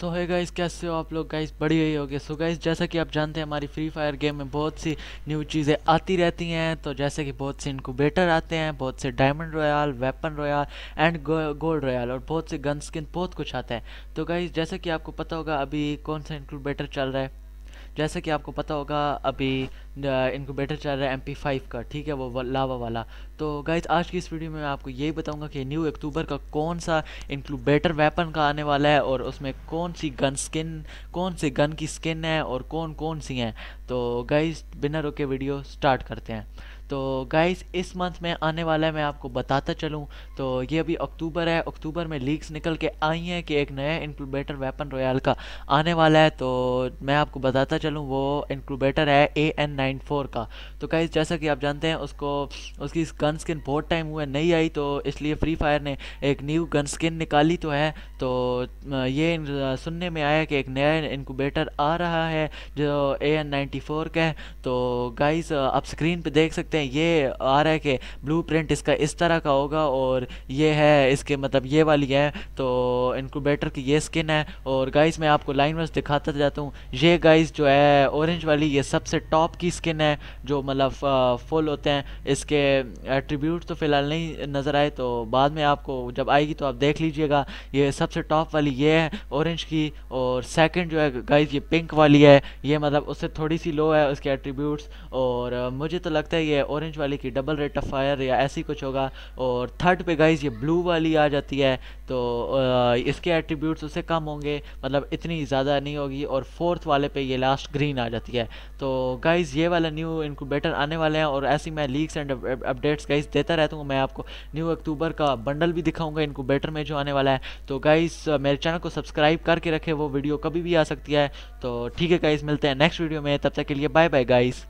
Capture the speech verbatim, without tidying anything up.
सो है गाइस, कैसे हो आप लोग गाइस, बढ़िया ही होगे। सो गाइस, जैसा कि आप जानते हैं हमारी फ्री फायर गेम में बहुत सी न्यू चीज़ें आती रहती हैं। तो जैसे कि बहुत से इनक्यूबेटर आते हैं, बहुत से diamond royale, weapon royale and gold royale और बहुत से गन स्किन, बहुत कुछ आता है। तो गाइस, जैसे कि आपको पता होगा अभी कौन सा इनक्यूबेटर चल रहा है, जैसे कि आपको पता होगा अभी इनक्यूबेटर चल रहा है एम पी फाइव का, ठीक है, वो लावा वाला। तो गाइज, आज की इस वीडियो में मैं आपको यही बताऊंगा कि न्यू अक्टूबर का कौन सा इनक्यूबेटर वेपन का आने वाला है और उसमें कौन सी गन स्किन, कौन से गन की स्किन है और कौन कौन सी हैं। तो गाइज, बिना रुके वीडियो स्टार्ट करते हैं। तो गाइस, इस मंथ में आने वाला है, मैं आपको बताता चलूं। तो ये अभी अक्टूबर है, अक्टूबर में लीक्स निकल के आई हैं कि एक नया इनक्यूबेटर वेपन रॉयल का आने वाला है। तो मैं आपको बताता चलूं, वो इनक्यूबेटर है ए एन नाइन फोर का। तो गाइस, जैसा कि आप जानते हैं उसको, उसकी गन स्किन बहुत टाइम हुआ नहीं आई, तो इसलिए फ्री फायर ने एक न्यू गन स्किन निकाली तो है। तो ये सुनने में आया कि एक नया इनक्यूबेटर आ रहा है जो ए एन नाइन फोर का है। तो गाइस, आप स्क्रीन पर देख सकते हैं, ये आ रहा है कि ब्लूप्रिंट इसका इस तरह का होगा और ये है इसके, मतलब ये वाली है। तो इनक्यूबेटर की ये स्किन है और गाइस, मैं आपको लाइन वाइज दिखाता जाता हूँ। ये गाइस जो है ऑरेंज वाली, ये सबसे टॉप की स्किन है जो मतलब फुल होते हैं। इसके एट्रीब्यूट तो फिलहाल नहीं नज़र आए, तो बाद में आपको जब आएगी तो आप देख लीजिएगा। ये सबसे टॉप वाली ये है ऑरेंज की, और सेकेंड जो है गाइस ये पिंक वाली है, ये मतलब उससे थोड़ी सी लो है उसके एट्रीब्यूट्स। और मुझे तो लगता है ये ऑरेंज वाली की डबल रेट ऑफ फायर या ऐसी कुछ होगा। और थर्ड पे गाइस ये ब्लू वाली आ जाती है, तो इसके एट्रीब्यूट्स उससे कम होंगे, मतलब इतनी ज़्यादा नहीं होगी। और फोर्थ वाले पे ये लास्ट ग्रीन आ जाती है। तो गाइस, ये वाला न्यू इनक्यूबेटर आने वाले हैं और ऐसी मैं लीक्स एंड अपडेट्स गाइस देता रहता हूँ। मैं आपको न्यू अक्टूबर का बंडल भी दिखाऊँगा इनक्यूबेटर में जो आने वाला है। तो गाइस, मेरे चैनल को सब्सक्राइब करके रखें, वो वीडियो कभी भी आ सकती है। तो ठीक है गाइस, मिलते हैं नेक्स्ट वीडियो में, तब तक के लिए बाय बाय गाइस।